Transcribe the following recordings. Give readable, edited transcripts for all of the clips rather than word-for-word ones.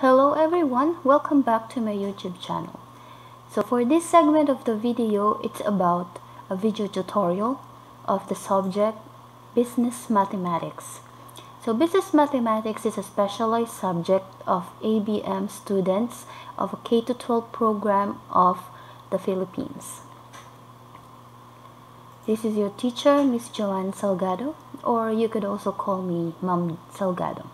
Hello everyone, welcome back to my YouTube channel. So for this segment of the video, it's about a video tutorial of the subject Business Mathematics. So Business Mathematics is a specialized subject of ABM students of a K-12 program of the Philippines. This is your teacher, Miss Joanne Salgado, or you could also call me Ma'am Salgado.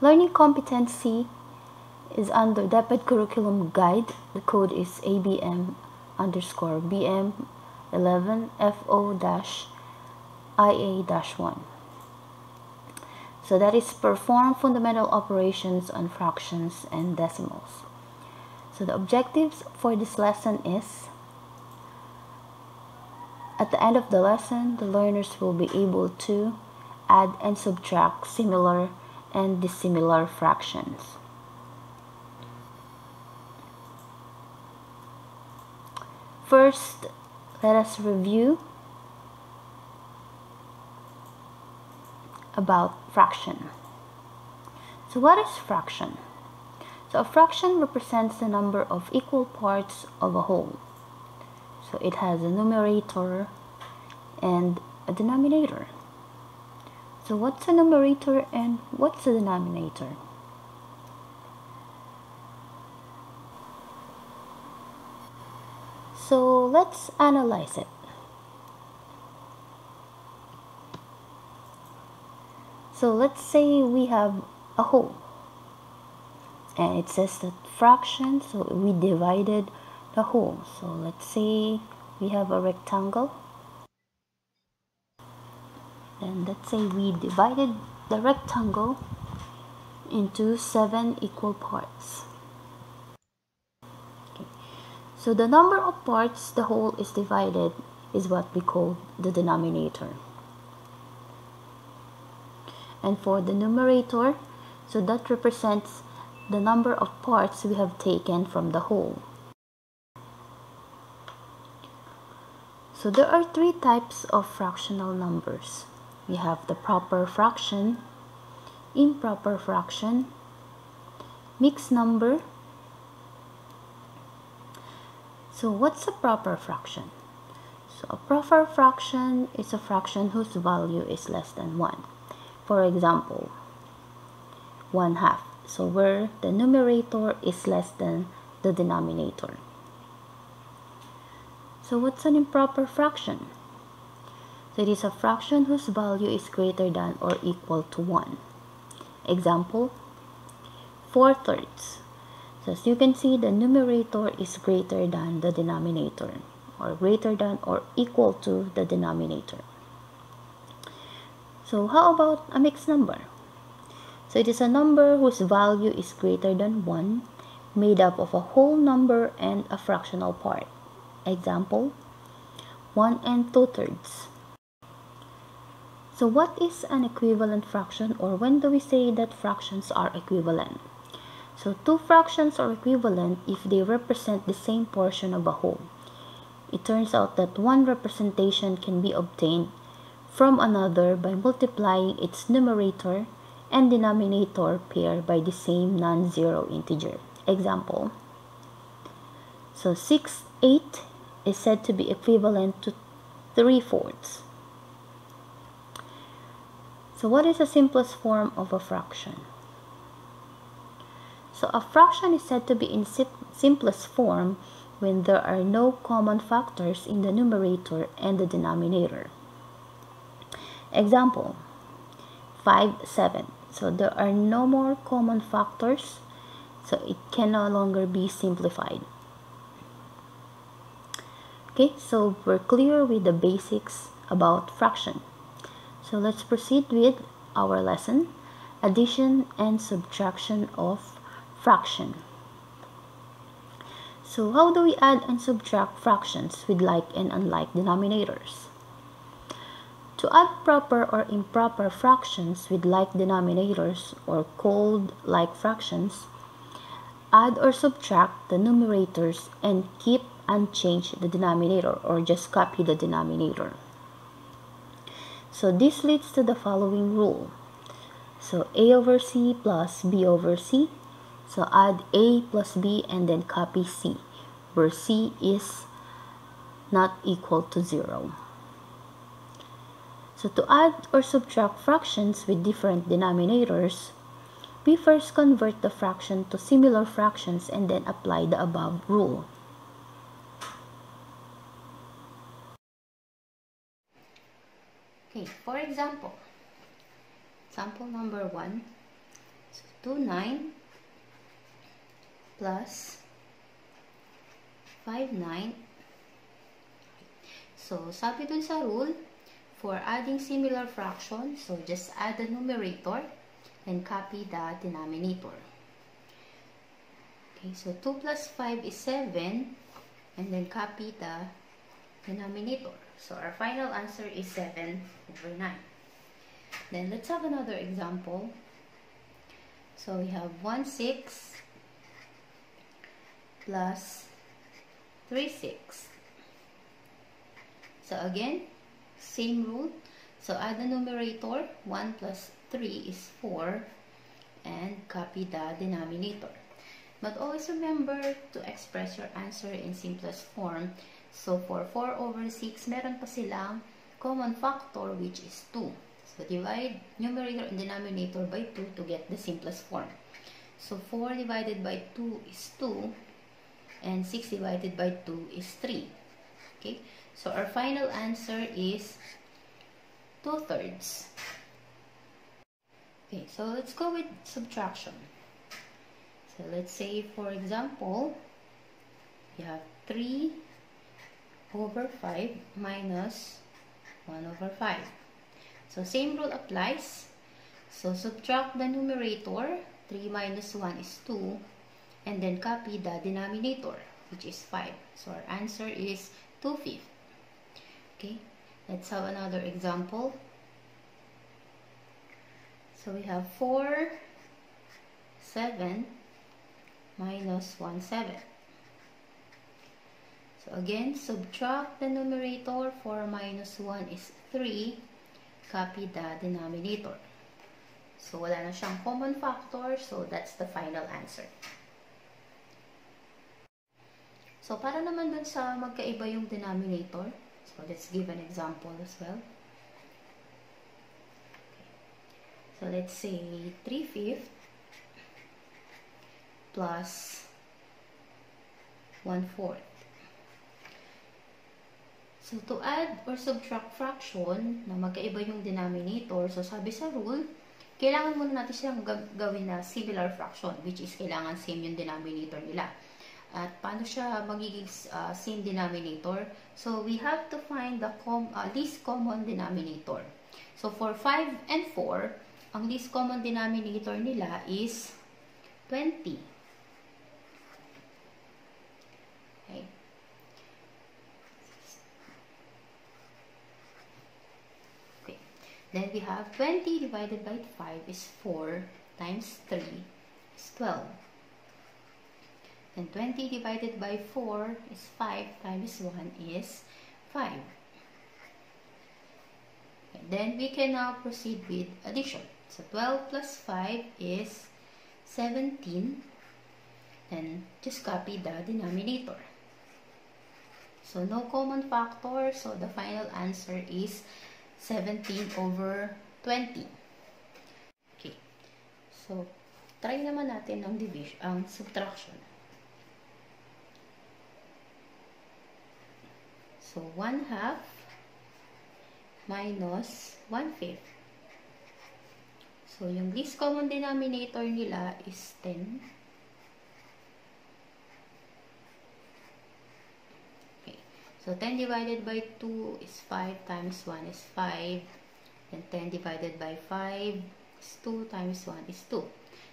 Learning competency is under DepEd curriculum guide. The code is ABM_BM11FO-IA-1. So that is perform fundamental operations on fractions and decimals. So the objectives for this lesson is, at the end of the lesson, the learners will be able to add and subtract similar and dissimilar fractions. First, let us review about fraction. So what is fraction? So a fraction represents the number of equal parts of a whole. So it has a numerator and a denominator. So what's a numerator and what's a denominator? So let's analyze it. So let's say we have a whole and it says that fraction, so we divided the whole. So let's say we have a rectangle. And let's say we divided the rectangle into 7 equal parts. Okay. So the number of parts the whole is divided is what we call the denominator. And for the numerator, so that represents the number of parts we have taken from the whole. So there are 3 types of fractional numbers. We have the proper fraction, improper fraction, mixed number. So what's a proper fraction? So a proper fraction is a fraction whose value is less than 1. For example, 1/2. So where the numerator is less than the denominator. So what's an improper fraction? So it is a fraction whose value is greater than or equal to 1. Example, 4/3. So as you can see, the numerator is greater than the denominator, or greater than or equal to the denominator. So how about a mixed number? So it is a number whose value is greater than 1, made up of a whole number and a fractional part. Example, 1 2/3. So what is an equivalent fraction, or when do we say that fractions are equivalent? So 2 fractions are equivalent if they represent the same portion of a whole. It turns out that one representation can be obtained from another by multiplying its numerator and denominator pair by the same non-zero integer. Example, so 6/8 is said to be equivalent to 3/4. So what is the simplest form of a fraction? So a fraction is said to be in simplest form when there are no common factors in the numerator and the denominator. Example, 5/7. So there are no more common factors, so it can no longer be simplified. Okay, so we're clear with the basics about fraction. So let's proceed with our lesson, addition and subtraction of fraction. So how do we add and subtract fractions with like and unlike denominators? To add proper or improper fractions with like denominators, or called like fractions, add or subtract the numerators and keep unchanged the denominator, or just copy the denominator. So this leads to the following rule. So A over C plus B over C. So add A plus B and then copy C, where C is not equal to 0. So to add or subtract fractions with different denominators, we first convert the fraction to similar fractions and then apply the above rule. Okay, for example, sample number 1, so 29 plus 59. So, sabi dun sa rule, for adding similar fractions, so just add the numerator and copy the denominator. Okay, so 2 plus 5 is 7, and then copy the denominator. So our final answer is 7 over 9. Then let's have another example. So we have 1/6 plus 3/6. So again, same rule. So add the numerator, 1 plus 3 is 4, and copy the denominator. But always remember to express your answer in simplest form. So for 4 over 6, meron pa silang common factor, which is 2. So divide numerator and denominator by 2 to get the simplest form. So 4 divided by 2 is 2, and 6 divided by 2 is 3. Okay, so our final answer is 2/3. Okay, so let's go with subtraction. So let's say, for example, you have 3 over 5 minus 1 over 5. So same rule applies. So subtract the numerator, 3 minus 1 is 2, and then copy the denominator, which is 5. So our answer is 2/5. Okay, let's have another example. So we have 4/7 minus 1/7. So again, subtract the numerator, 4 minus 1 is 3, copy the denominator. So wala na siyang common factor, so that's the final answer. So para naman dun sa magkaiba yung denominator, so let's give an example as well. So let's say 3/5 plus 1/4. So to add or subtract fraction na magkaiba yung denominator, so sabi sa rule, kailangan muna natin siyang gawin na similar fraction, which is kailangan same yung denominator nila. At paano siya magiging same denominator? So we have to find the least common denominator. So for 5 and 4, ang least common denominator nila is 20. Okay. Okay. Then we have 20 divided by 5 is 4 times 3 is 12. And 20 divided by 4 is 5 times 1 is 5. And then we can now proceed with addition. So 12 plus 5 is 17. And just copy the denominator. So no common factor. So the final answer is 17 over 20. Okay. So try naman natin ang division, ang subtraction. So 1/2 minus 1/5. So yung least common denominator nila is 10. Okay. So 10 divided by 2 is 5 times 1 is 5. Then 10 divided by 5 is 2 times 1 is 2.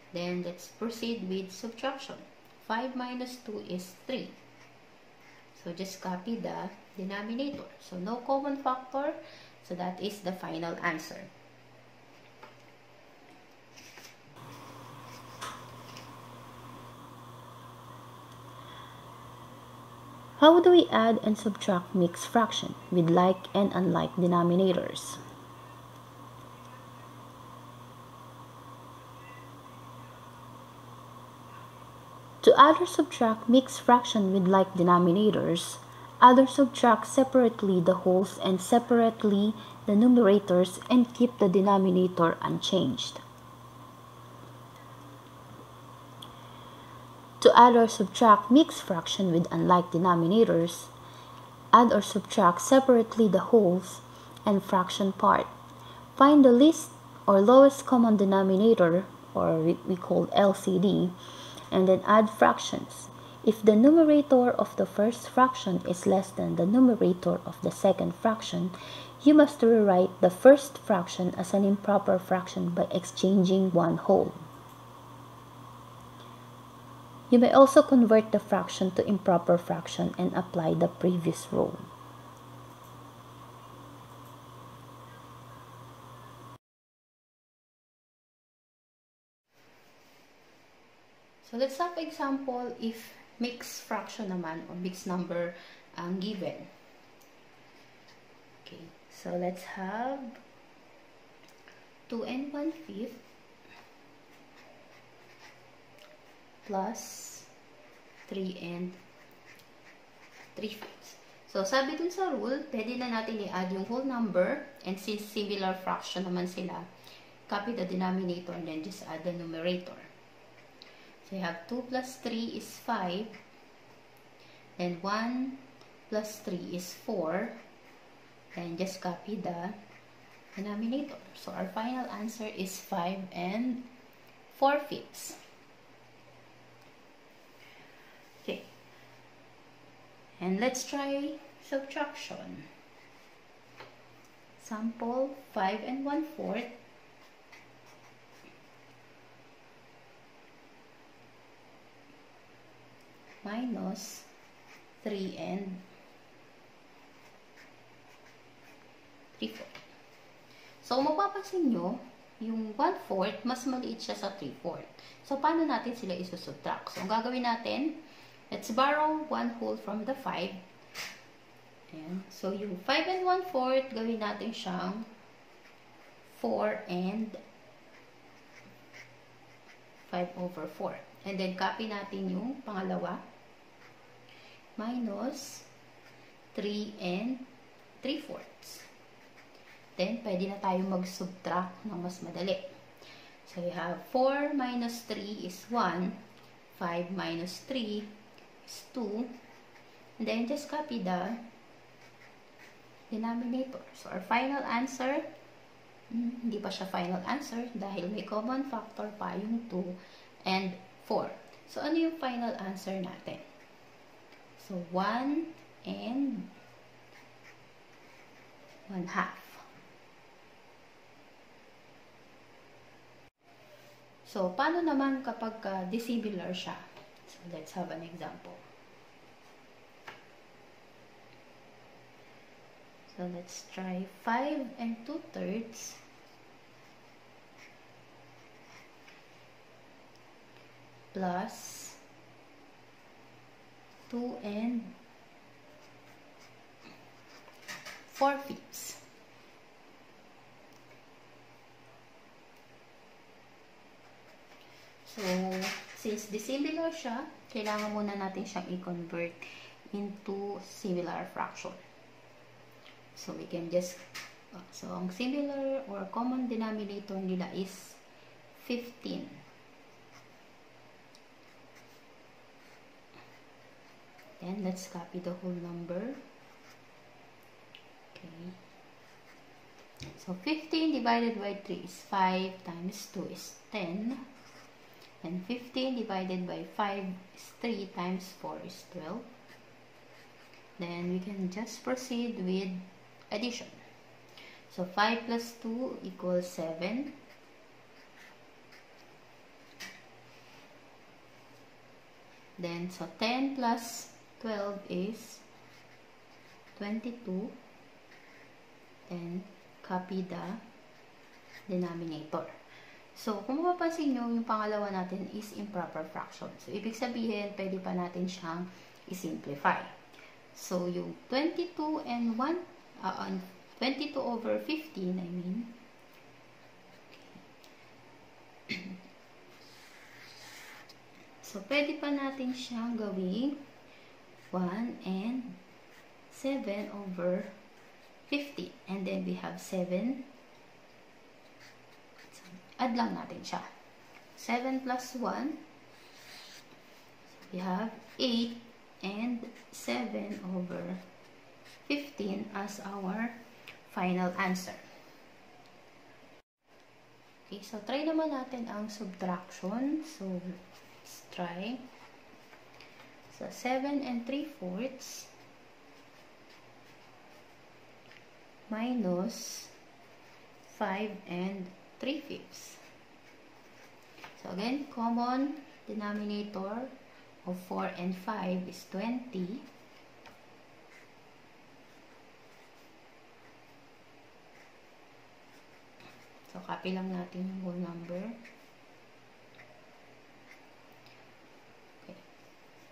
Then let's proceed with subtraction. 5 minus 2 is 3. So just copy the denominator. So no common factor. So that is the final answer. How do we add and subtract mixed fraction with like and unlike denominators? To either subtract mixed fraction with like denominators, either subtract separately the wholes and separately the numerators and keep the denominator unchanged. To add or subtract mixed fraction with unlike denominators, add or subtract separately the wholes and fraction part. Find the least or lowest common denominator, or we call LCD, and then add fractions. If the numerator of the first fraction is less than the numerator of the second fraction, you must rewrite the first fraction as an improper fraction by exchanging one whole. You may also convert the fraction to improper fraction and apply the previous rule. So let's have an example if mixed fraction naman or mixed number ang given. Okay, so let's have 2 1/5 plus 3 3/5. So sabi dun sa rule, pwede na natin i-add yung whole number, and since similar fraction naman sila, copy the denominator and then just add the numerator. So you have 2 plus 3 is 5, then 1 plus 3 is 4, and just copy the denominator. So our final answer is 5 4/5. Okay, and let's try subtraction. Sample 5 1/4 minus 3 3/4. So, mapapansin nyo, yung 1/4, mas maliit siya sa 3/4. So, paano natin sila isusubtract? So, ang gagawin natin, let's borrow one whole from the 5. Ayan. So, yung 5 1/4, gawin natin siyang 4 5/4. And then, copy natin yung pangalawa, minus 3 3/4. Then, pwede na tayo mag-subtract ng mas madali. So, we have 4 minus 3 is 1, 5 minus 3 is 2, and then just copy the denominator. So, our final answer, hindi pa siya final answer dahil may common factor pa yung 2 and 4. So, ano yung final answer natin? So, 1 1/2. So, paano naman kapag dissimilar siya? So, let's have an example. So, let's try 5 2/3 plus 2 4/5. So, since dissimilar siya, kailangan muna natin siyang i-convert into similar fraction. So, we can just... So, ang similar or common denominator nila is 15. Then, let's copy the whole number. Okay. So, 15 divided by 3 is 5 times 2 is 10. And 15 divided by 5 is 3 times 4 is 12. Then we can just proceed with addition. So 5 plus 2 equals 7. Then so 10 plus 12 is 22. Then copy the denominator. So, kung mapapansin nyo, yung pangalawa natin is improper fraction. So, ibig sabihin, pwede pa natin siyang isimplify. So, yung 22 over 15, I mean. So, pwede pa natin siyang gawing 1/7/50. And then, we have 7. So, add lang natin siya. 7 + 1. So, we have 8 and 7/15 as our final answer. Okay, so try naman natin ang subtraction. So, let's try. So, 7 3/4 minus 5 3/5. So, again, common denominator of 4 and 5 is 20. So, copy lang natin yung whole number. Okay.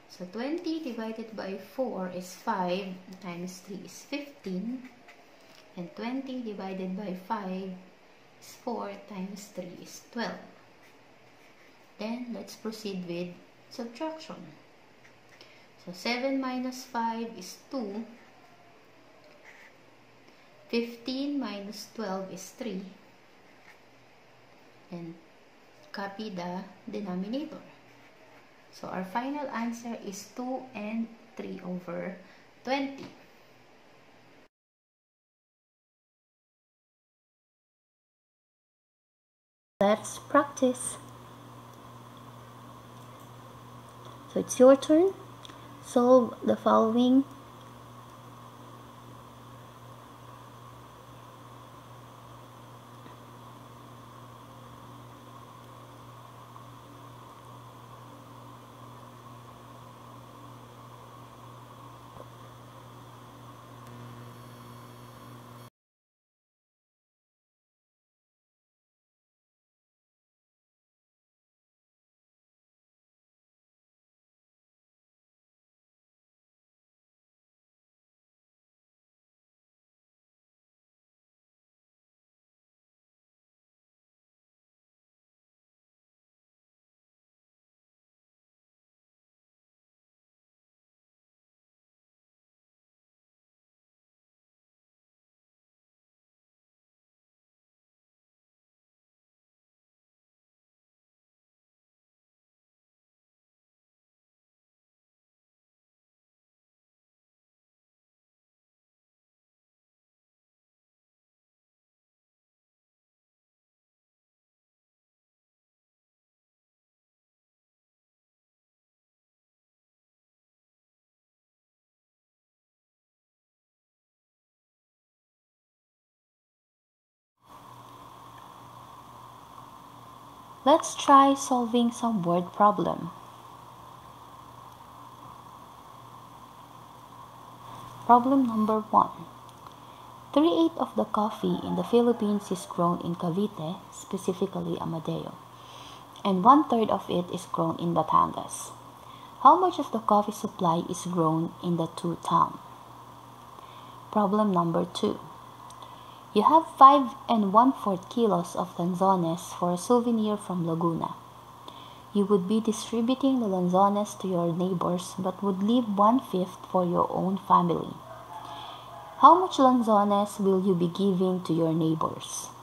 So, 20 divided by 4 is 5, times 3 is 15. And 20 divided by 5 is 4, times 3 is 12. Then, let's proceed with subtraction. So, 7 - 5 is 2. 15 - 12 is 3. And copy the denominator. So, our final answer is 2 and 3/20. Let's practice. So, it's your turn. Solve the following. Let's try solving some word problem. Problem number 1. 3/8 of the coffee in the Philippines is grown in Cavite, specifically Amadeo, and 1/3 of it is grown in Batangas. How much of the coffee supply is grown in the two towns? Problem number 2. You have 5 1/4 kilos of Lanzones for a souvenir from Laguna. You would be distributing the Lanzones to your neighbors but would leave 1/5 for your own family. How much Lanzones will you be giving to your neighbors?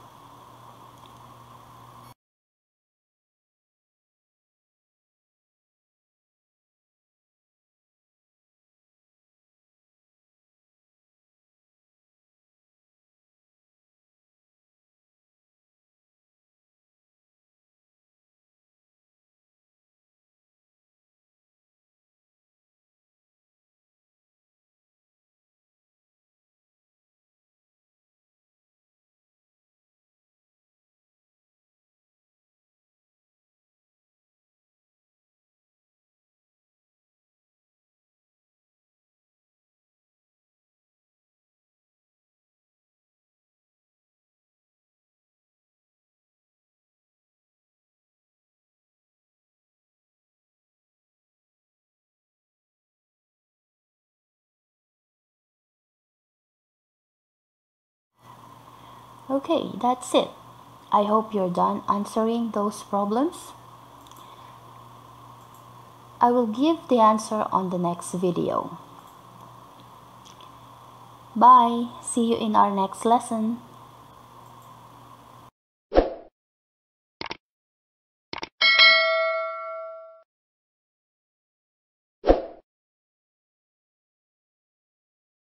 Okay, that's it. I hope you're done answering those problems. I will give the answer on the next video. Bye! See you in our next lesson.